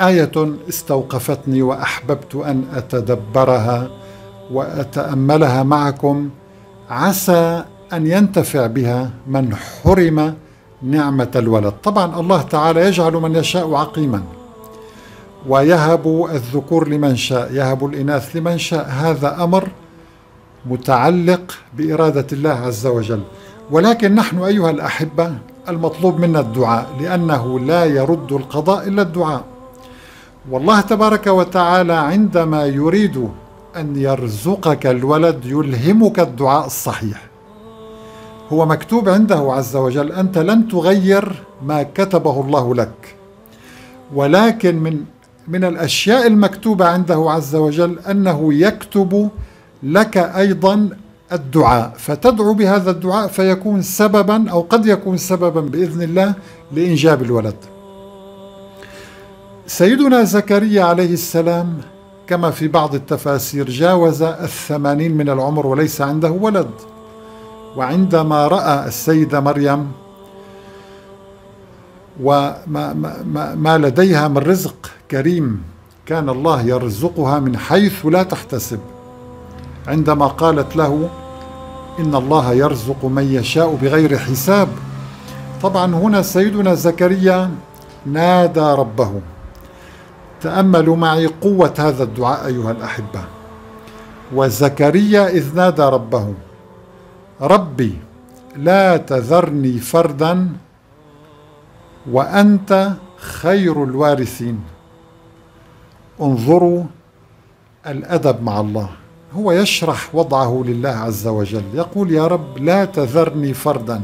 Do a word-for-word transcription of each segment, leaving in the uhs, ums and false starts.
آية استوقفتني وأحببت أن أتدبرها وأتأملها معكم، عسى أن ينتفع بها من حرم نعمة الولد. طبعا الله تعالى يجعل من يشاء عقيما، ويهب الذكور لمن شاء، يهب الإناث لمن شاء. هذا أمر متعلق بإرادة الله عز وجل، ولكن نحن أيها الأحبة المطلوب منا الدعاء، لأنه لا يرد القضاء إلا الدعاء. والله تبارك وتعالى عندما يريد أن يرزقك الولد يلهمك الدعاء الصحيح، هو مكتوب عنده عز وجل، أنت لن تغير ما كتبه الله لك، ولكن من من الأشياء المكتوبة عنده عز وجل أنه يكتب لك أيضا الدعاء، فتدعو بهذا الدعاء فيكون سببا، أو قد يكون سببا بإذن الله لإنجاب الولد. سيدنا زكريا عليه السلام كما في بعض التفاسير جاوز الثمانين من العمر وليس عنده ولد، وعندما رأى السيدة مريم وما ما ما لديها من رزق كريم، كان الله يرزقها من حيث لا تحتسب، عندما قالت له إن الله يرزق من يشاء بغير حساب. طبعا هنا سيدنا زكريا نادى ربه. تأملوا معي قوة هذا الدعاء أيها الأحبة. وزكريا إذ نادى ربه ربي لا تذرني فردا وأنت خير الوارثين. انظروا الأدب مع الله، هو يشرح وضعه لله عز وجل، يقول يا رب لا تذرني فردا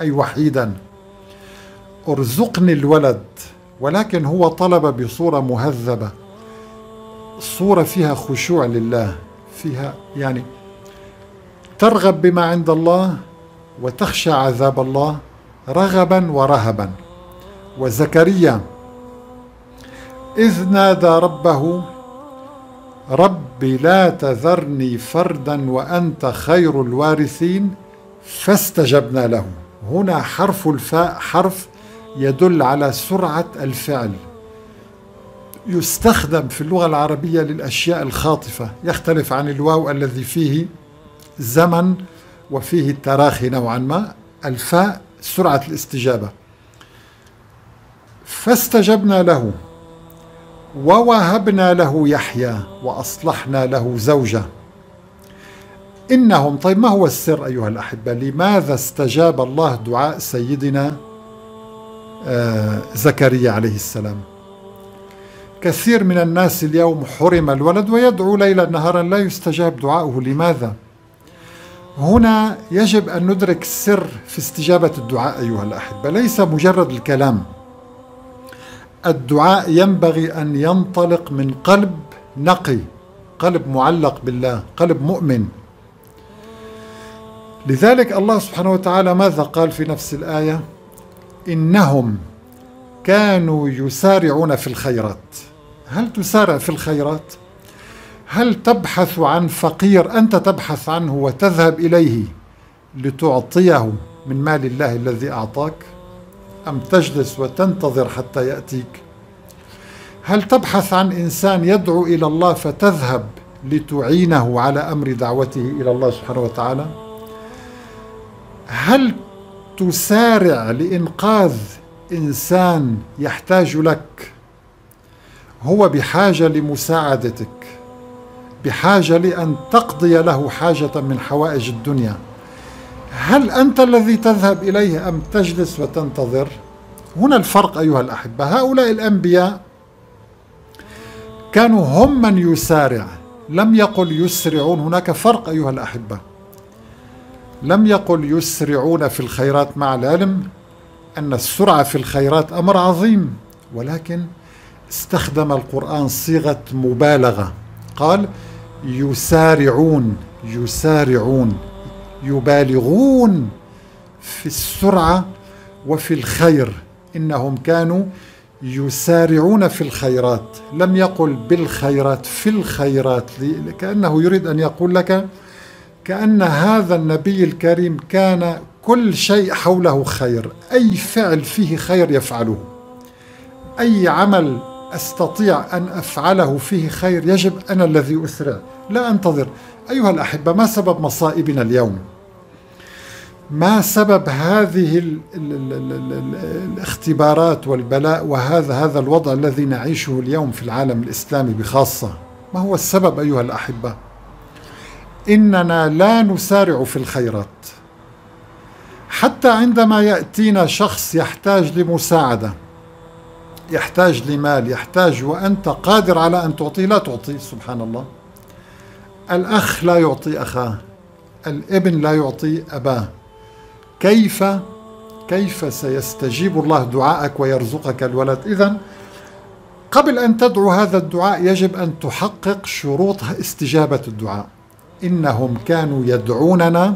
أي وحيدا، ارزقني الولد، ولكن هو طلب بصورة مهذبة، صورة فيها خشوع لله، فيها يعني ترغب بما عند الله وتخشى عذاب الله رغبا ورهبا. وزكريا إذ نادى ربه رب لا تذرني فردا وأنت خير الوارثين فاستجبنا له. هنا حرف الفاء حرف يدل على سرعة الفعل، يستخدم في اللغة العربية للأشياء الخاطفة، يختلف عن الواو الذي فيه زمن وفيه التراخي نوعا ما، الفاء سرعة الاستجابة. فاستجبنا له ووهبنا له يحيى وأصلحنا له زوجة إنهم. طيب ما هو السر أيها الأحبة، لماذا استجاب الله دعاء سيدنا آه زكريا عليه السلام؟ كثير من الناس اليوم حرم الولد ويدعو ليلا نهارا لا يستجاب دعاؤه، لماذا؟ هنا يجب أن ندرك السر في استجابة الدعاء أيها الأحبة، ليس مجرد الكلام. الدعاء ينبغي أن ينطلق من قلب نقي، قلب معلق بالله، قلب مؤمن. لذلك الله سبحانه وتعالى ماذا قال في نفس الآية؟ إنهم كانوا يسارعون في الخيرات. هل تسارع في الخيرات؟ هل تبحث عن فقير أنت تبحث عنه وتذهب إليه لتعطيه من مال الله الذي أعطاك؟ أم تجلس وتنتظر حتى يأتيك؟ هل تبحث عن إنسان يدعو إلى الله فتذهب لتعينه على أمر دعوته إلى الله سبحانه وتعالى؟ هل تسارع لإنقاذ إنسان يحتاج لك، هو بحاجة لمساعدتك، بحاجة لأن تقضي له حاجة من حوائج الدنيا؟ هل أنت الذي تذهب إليه أم تجلس وتنتظر؟ هنا الفرق أيها الأحبة. هؤلاء الأنبياء كانوا هم من يسارع، لم يقل يسرعون، هناك فرق أيها الأحبة. لم يقل يسرعون في الخيرات، مع العلم أن السرعة في الخيرات أمر عظيم، ولكن استخدم القرآن صيغة مبالغة، قال يسارعون يسارعون، يبالغون في السرعة وفي الخير. إنهم كانوا يسارعون في الخيرات، لم يقل بالخيرات، في الخيرات، كأنه يريد أن يقول لك كأن هذا النبي الكريم كان كل شيء حوله خير، أي فعل فيه خير يفعله، أي عمل أستطيع أن أفعله فيه خير يجب أنا الذي أسرع، لا أنتظر. أيها الأحبة، ما سبب مصائبنا اليوم؟ ما سبب هذه ال ال ال ال ال ال الاختبارات والبلاء وهذا هذا الوضع الذي نعيشه اليوم في العالم الإسلامي بخاصة؟ ما هو السبب أيها الأحبة؟ إننا لا نسارع في الخيرات. حتى عندما يأتينا شخص يحتاج لمساعدة، يحتاج لمال، يحتاج وأنت قادر على أن تعطيه، لا تعطيه. سبحان الله، الأخ لا يعطي أخاه، الابن لا يعطي أباه. كيف كيف سيستجيب الله دعاءك ويرزقك الولد؟ إذن قبل أن تدعو هذا الدعاء يجب أن تحقق شروط استجابة الدعاء. إنهم كانوا يدعوننا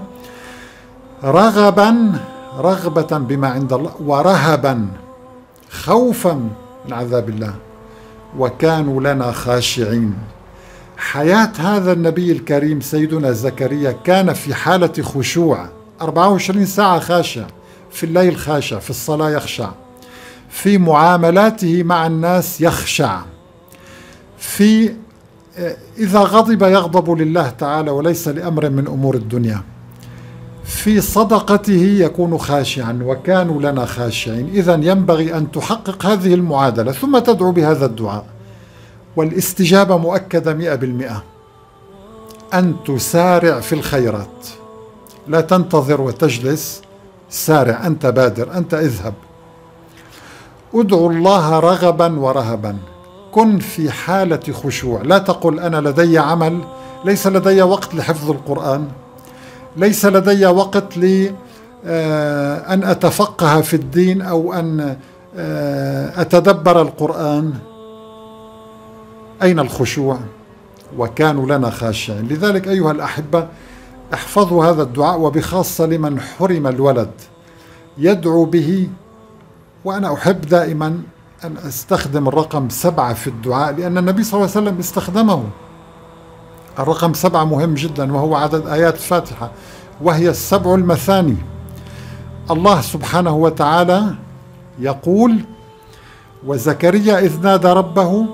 رغبا رغبة بما عند الله، ورهبا خوفا من عذاب الله، وكانوا لنا خاشعين. حياة هذا النبي الكريم سيدنا زكريا كان في حالة خشوع، أربعة وعشرين ساعة خاشع، في الليل خاشع، في الصلاة يخشع، في معاملاته مع الناس يخشع، في إذا غضب يغضب لله تعالى وليس لأمر من أمور الدنيا، في صدقته يكون خاشعا، وكانوا لنا خاشعين. إذن ينبغي أن تحقق هذه المعادلة ثم تدعو بهذا الدعاء. والاستجابة مؤكدة مئة بالمئة، أن تسارع في الخيرات، لا تنتظر وتجلس، سارع، أنت بادر، أنت اذهب. ادعو الله رغبا ورهبا، كن في حالة خشوع، لا تقل أنا لدي عمل، ليس لدي وقت لحفظ القرآن، ليس لدي وقت لأن أتفقه في الدين أو أن أتدبر القرآن. أين الخشوع؟ وكانوا لنا خاشعين. لذلك أيها الأحبة، احفظوا هذا الدعاء، وبخاصة لمن حرم الولد يدعو به. وأنا أحب دائما أن أستخدم الرقم سبعة في الدعاء، لأن النبي صلى الله عليه وسلم استخدمه. الرقم سبعة مهم جدا، وهو عدد آيات الفاتحة، وهي السبع المثاني. الله سبحانه وتعالى يقول: وزكريا إذ نادى ربه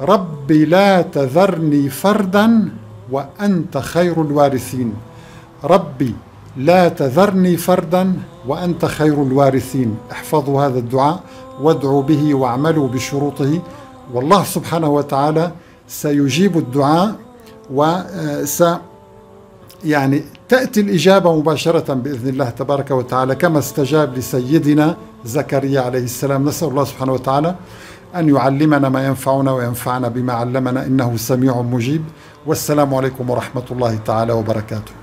رب لا تذرني فردا وأنت خير الوارثين. ربي لا تذرني فردا وأنت خير الوارثين. احفظوا هذا الدعاء وادعوا به واعملوا بشروطه، والله سبحانه وتعالى سيجيب الدعاء، وس يعني تأتي الإجابة مباشرة بإذن الله تبارك وتعالى، كما استجاب لسيدنا زكريا عليه السلام. نسأل الله سبحانه وتعالى أن يعلمنا ما ينفعنا وينفعنا بما علمنا، إنه سميع مجيب. والسلام عليكم ورحمة الله تعالى وبركاته.